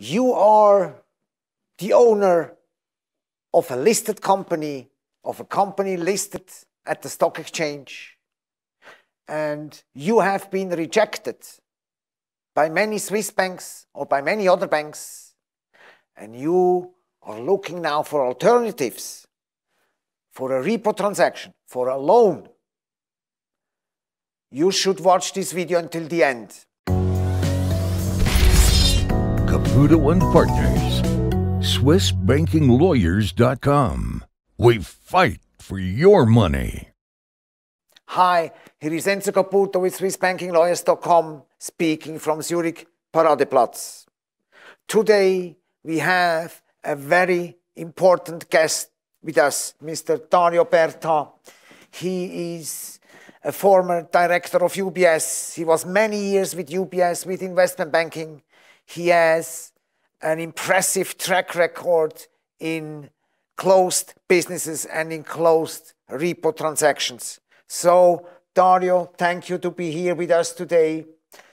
you are the owner of a listed company, of a company listed at the stock exchange, and you have been rejected by many Swiss banks or by many other banks, and you are looking now for alternatives, for a repo transaction, for a loan. You should watch this video until the end. Caputo and Partners, SwissBankingLawyers.com. We fight for your money. Hi, here is Enzo Caputo with SwissBankingLawyers.com, speaking from Zurich, Paradeplatz. Today we have a very important guest with us, Mr. Dario Berta. He is a former director of UBS. He was many years with UBS, with investment banking. He has an impressive track record in closed businesses and in closed repo transactions. So, Dario, thank you to be here with us today.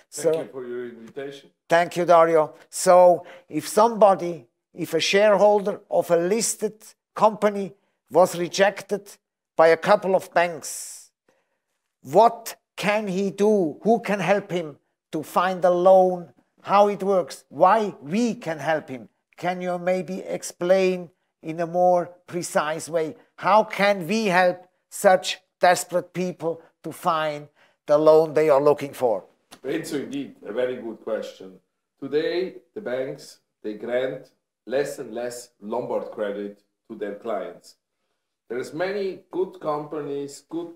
Thank you for your invitation. Thank you, Dario. So, if a shareholder of a listed company was rejected by a couple of banks, what can he do? Who can help him to find a loan? How it works, why we can help him. Can you maybe explain in a more precise way, how can we help such desperate people to find the loan they are looking for? So indeed, a very good question. Today, the banks, they grant less and less Lombard credit to their clients. There's many good companies, good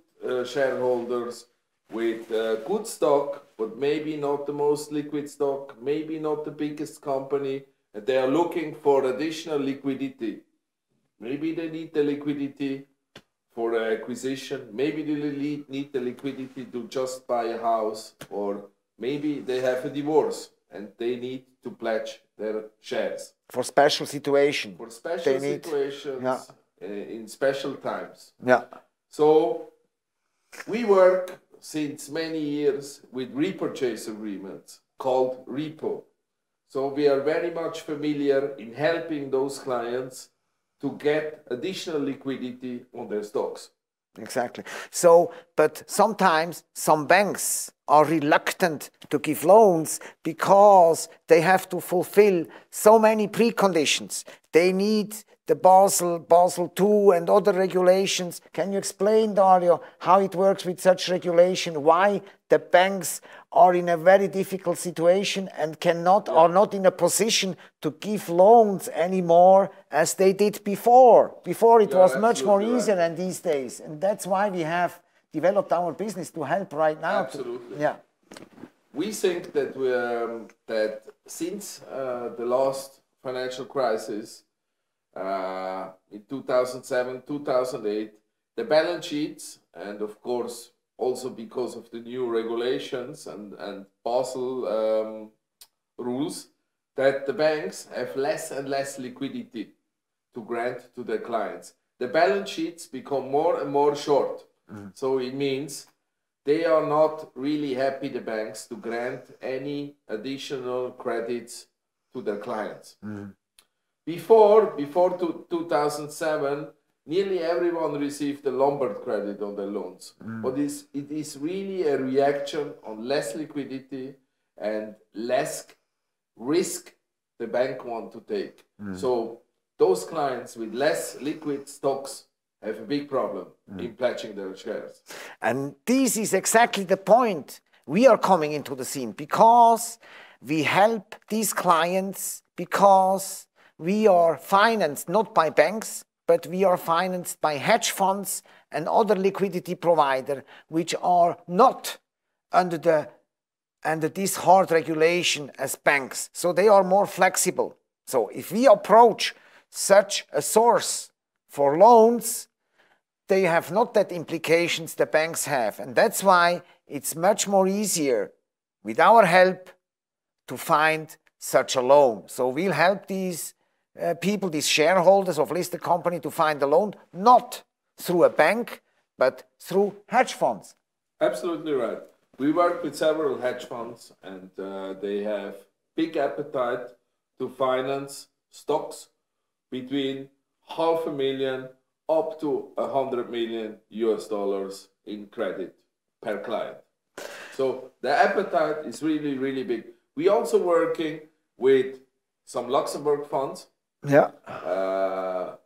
shareholders, with good stock, but maybe not the most liquid stock, maybe not the biggest company, and they are looking for additional liquidity. Maybe they need the liquidity for an acquisition, maybe they need the liquidity to just buy a house, or maybe they have a divorce and they need to pledge their shares. For special situations. For special situations, yeah. In special times. Yeah. So we work since many years with repurchase agreements called REPO. So we are very much familiar in helping those clients to get additional liquidity on their stocks. Exactly. So, but sometimes some banks are reluctant to give loans because they have to fulfill so many preconditions. They need the Basel II and other regulations. Can you explain, Dario, how it works with such regulation? Why the banks are in a very difficult situation and are not in a position to give loans anymore as they did before? Before it was much more easier than these days. And that's why we have developed our business to help right now. Absolutely. We think that, since the last financial crisis, in 2007, 2008, the balance sheets, and of course also because of the new regulations and Basel rules, that the banks have less and less liquidity to grant to their clients. The balance sheets become more and more short. Mm. So it means they are not really happy, the banks, to grant any additional credits to their clients. Mm. Before 2007, nearly everyone received a Lombard credit on their loans. Mm. But it is really a reaction on less liquidity and less risk the bank wants to take. Mm. So those clients with less liquid stocks have a big problem in pledging their shares. And this is exactly the point we are coming into the scene, because we help these clients, because we are financed not by banks, but we are financed by hedge funds and other liquidity providers, which are not under this hard regulation as banks. So they are more flexible. So if we approach such a source for loans, they have not that implications the banks have. And that's why it's much more easier with our help to find such a loan. So we'll help these people, these shareholders of listed company, to find a loan, not through a bank, but through hedge funds. Absolutely right. We work with several hedge funds, and they have big appetite to finance stocks between $500,000 up to $100 million in credit per client. So the appetite is really, really big. We're also working with some Luxembourg funds. Yeah. That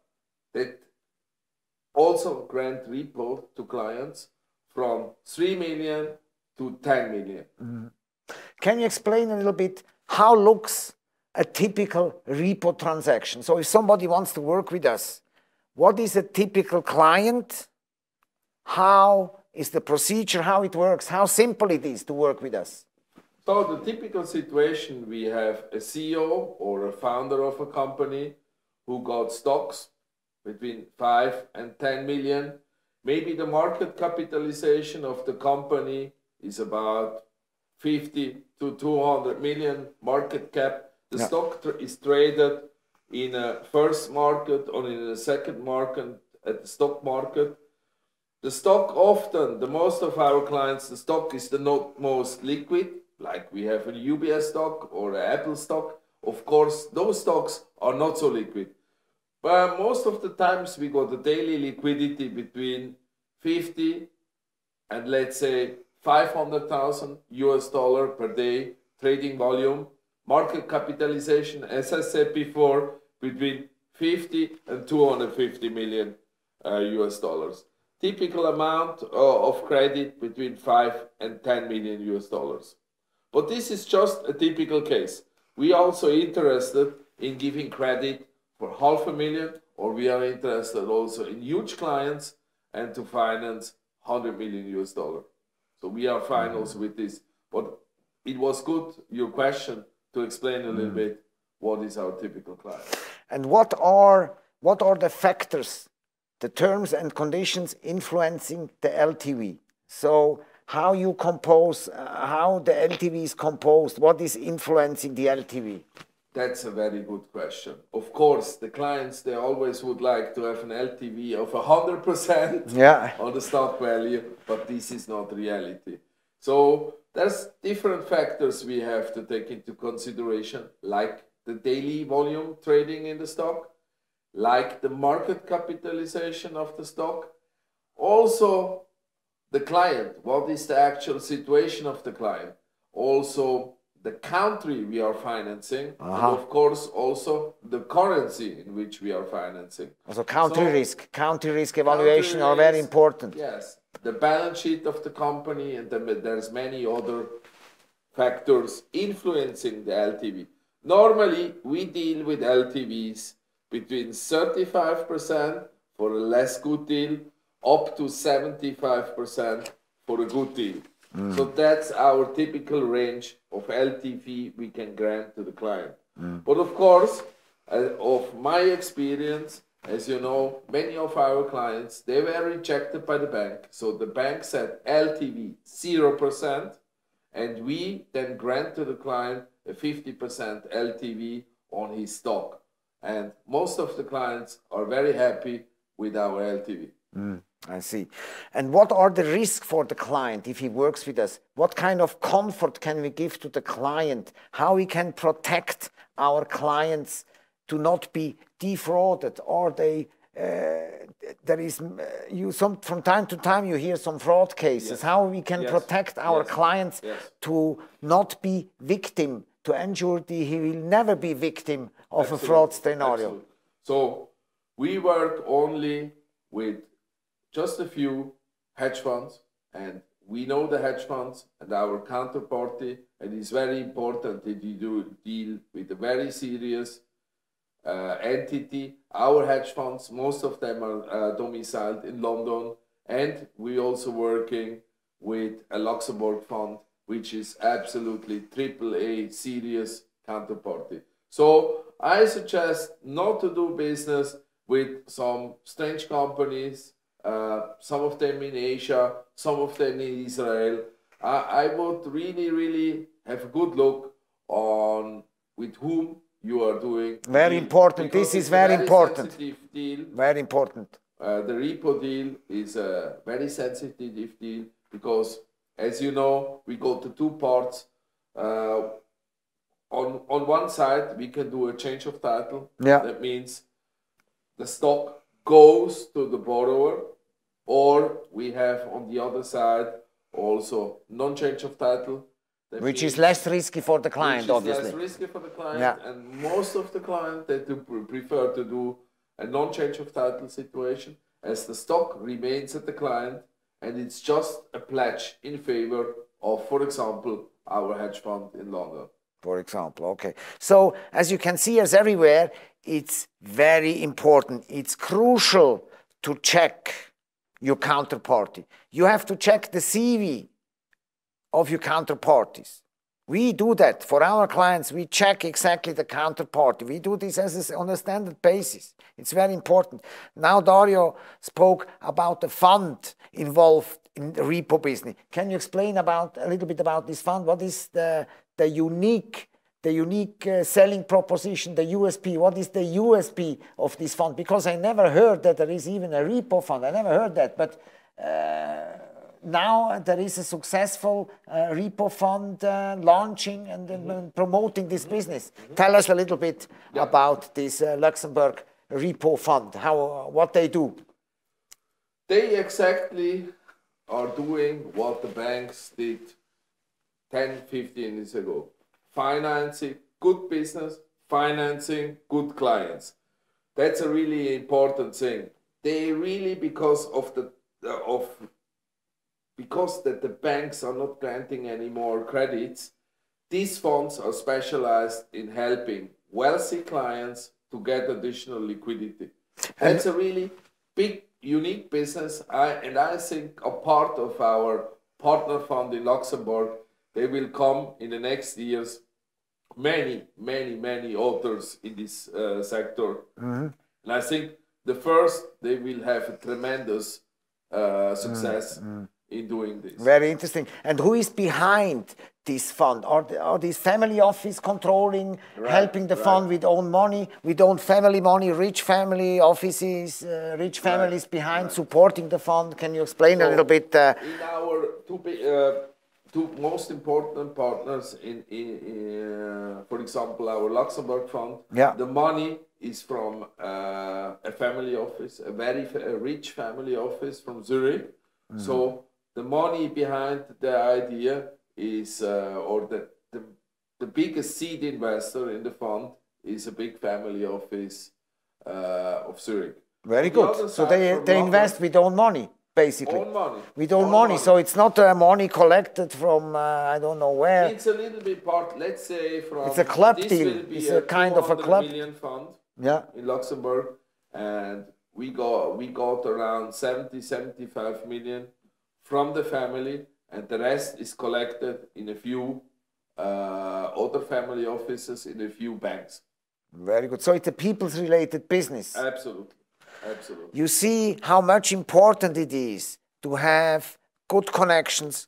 also grant repo to clients from 3 million to 10 million. Mm. Can you explain a little bit how looks a typical repo transaction? So if somebody wants to work with us, what is a typical client? How is the procedure, how it works, how simple it is to work with us? So the typical situation, we have a CEO or a founder of a company who got stocks between 5 and 10 million. Maybe the market capitalization of the company is about 50 to 200 million market cap. The stock is traded in a first market or in a second market at the stock market. The stock often, the most of our clients, the stock is the not most liquid, like we have an UBS stock or an Apple stock. Of course, those stocks are not so liquid. But most of the times we got a daily liquidity between 50 and let's say $500,000 per day trading volume. Market capitalization, as I said before, between 50 and 250 million US dollars. Typical amount of credit between 5 and 10 million US dollars. But this is just a typical case. We are also interested in giving credit for $500,000, or we are interested also in huge clients and to finance $100 million. So we are fine also with this. But it was good, your question, to explain a little bit what is our typical client. And what are the factors, the terms and conditions influencing the LTV? So how you compose, how the LTV is composed, what is influencing the LTV? That's a very good question. Of course, the clients, they always would like to have an LTV of 100% on the stock value, but this is not reality. So there's different factors we have to take into consideration, like the daily volume trading in the stock, like the market capitalization of the stock, also the client, what is the actual situation of the client, also the country we are financing, and of course also the currency in which we are financing. Also country risk evaluation are very important. Yes, the balance sheet of the company, and there's many other factors influencing the LTV. Normally, we deal with LTVs between 35% for a less good deal up to 75% for a good deal. Mm. So that's our typical range of LTV we can grant to the client. Mm. But of course, of my experience, as you know, many of our clients, they were rejected by the bank. So the bank said LTV 0%, and we then grant to the client a 50% LTV on his stock. And most of the clients are very happy with our LTV. Mm. I see. And what are the risks for the client if he works with us? What kind of comfort can we give to the client? How we can protect our clients to not be defrauded? Or they, from time to time you hear some fraud cases. Yes. How we can protect our clients to not be victim, to ensure that he will never be victim of a fraud scenario. Absolutely. So we work only with just a few hedge funds, and we know the hedge funds and our counterparty, and it's very important that you do deal with a very serious entity. Our hedge funds, most of them are domiciled in London, and we're also working with a Luxembourg fund, which is absolutely AAA serious counterparty. So I suggest not to do business with some strange companies, some of them in Asia, some of them in Israel. I would really, really have a good look on with whom you are doing. Very important. This is very important. Deal. Very important. The repo deal is a very sensitive deal because, as you know, we go to two parts. on one side, we can do a change of title. Yeah. That means the stock goes to the borrower, or we have on the other side also non-change of title. Which is less risky for the client, obviously. Less risky for the client, yeah. And most of the client, they do prefer to do a non-change of title situation, as the stock remains at the client and it's just a pledge in favor of, for example, our hedge fund in London. For example, okay. So as you can see, as everywhere, it's very important. It's crucial to check your counterparty. You have to check the CV of your counterparties. We do that for our clients. We check exactly the counterparty. We do this as on a standard basis. It's very important. Now Dario spoke about the fund involved in the repo business. Can you explain a little bit about this fund? What is the unique selling proposition, the USP? What is the USP of this fund? Because I never heard that there is even a repo fund. I never heard that, but now there is a successful repo fund launching and promoting this business. Tell us a little bit about this Luxembourg repo fund, what they do. They exactly are doing what the banks did 10, 15 years ago. Financing good business, financing good clients. That's a really important thing. They really, because the banks are not granting any more credits, these funds are specialized in helping wealthy clients to get additional liquidity. That's a really big, unique business. I think a part of our partner fund in Luxembourg, they will come in the next years, many, many, many authors in this sector. Mm-hmm. And I think the first, they will have a tremendous success. Mm-hmm. In doing this. Very interesting. And who is behind this fund? Are these family office controlling, helping the fund with own money, with own family money, rich family offices, rich families behind supporting the fund? Can you explain a little bit? In our two most important partners, in for example, our Luxembourg fund, the money is from a family office, a very rich family office from Zurich. Mm-hmm. So the money behind the idea is, or the biggest seed investor in the fund is a big family office of Zurich. Very good. So they invest with own money, basically. Own money. With own money. So it's not money collected from, I don't know where. It's a little bit part, let's say from... It's a club deal. It's a kind of a club. Million fund in Luxembourg. And we got around 70, 75 million from the family, and the rest is collected in a few other family offices, in a few banks. Very good. So it's a people's related business. Absolutely. Absolutely. You see how much important it is to have good connections,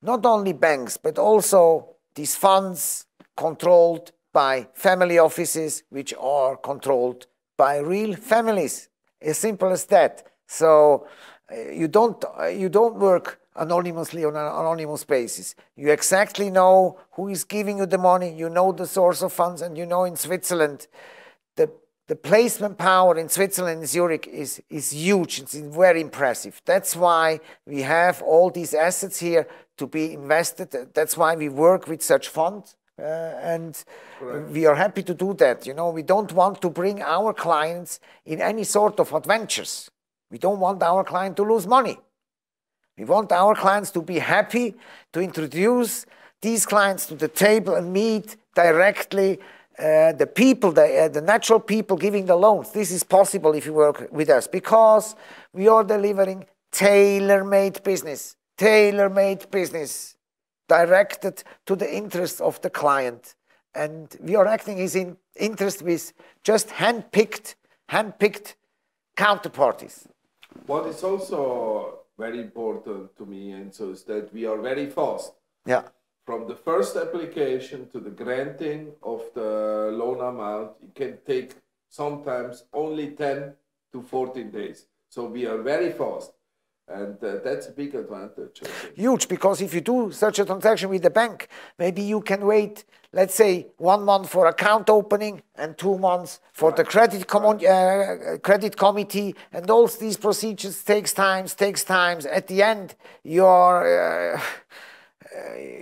not only banks, but also these funds controlled by family offices, which are controlled by real families. As simple as that. So you don't work anonymously on an anonymous basis. You exactly know who is giving you the money. You know the source of funds, and you know in Switzerland, the placement power in Switzerland and Zurich is huge. It's very impressive. That's why we have all these assets here to be invested. That's why we work with such funds. And we are happy to do that. You know, we don't want to bring our clients in any sort of adventures. We don't want our client to lose money. We want our clients to be happy, to introduce these clients to the table and meet directly the people, the natural people giving the loans. This is possible if you work with us, because we are delivering tailor-made business. Tailor-made business. Directed to the interests of the client, and we are acting his interest with just hand-picked counterparties. What is also very important to me, Enzo, is that we are very fast. Yeah. From the first application to the granting of the loan amount, it can take sometimes only 10 to 14 days. So we are very fast. And that's a big advantage. Huge, because if you do such a transaction with the bank, maybe you can wait, let's say, 1 month for account opening and 2 months for the credit committee, and all these procedures takes time. At the end, you're,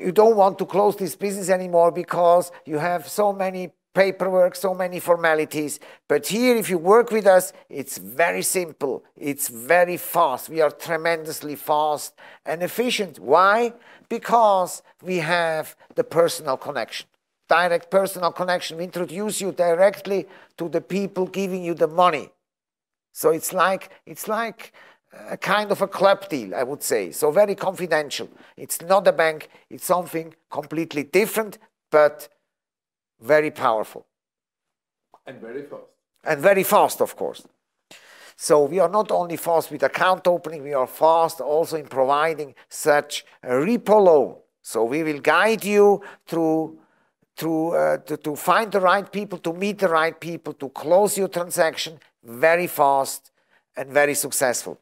you don't want to close this business anymore because you have so many paperwork, so many formalities. But here, if you work with us, it's very simple. It's very fast. We are tremendously fast and efficient. Why? Because we have the personal connection, direct personal connection. We introduce you directly to the people giving you the money. So it's like a kind of a club deal, I would say. So very confidential. It's not a bank. It's something completely different, but very powerful. And very fast. And very fast, of course. So we are not only fast with account opening, we are fast also in providing such a repo loan. So we will guide you to find the right people, to meet the right people, to close your transaction very fast and very successful.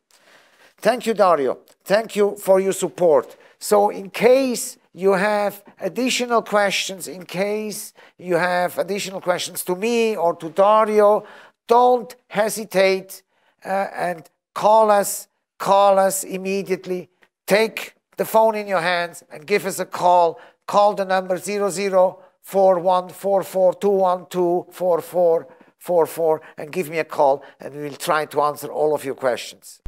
Thank you, Dario. Thank you for your support. So in case you have additional questions, in case you have additional questions to me or to Dario, don't hesitate and call us immediately. Take the phone in your hands and give us a call. Call the number 00414421244444 and give me a call, and we will try to answer all of your questions.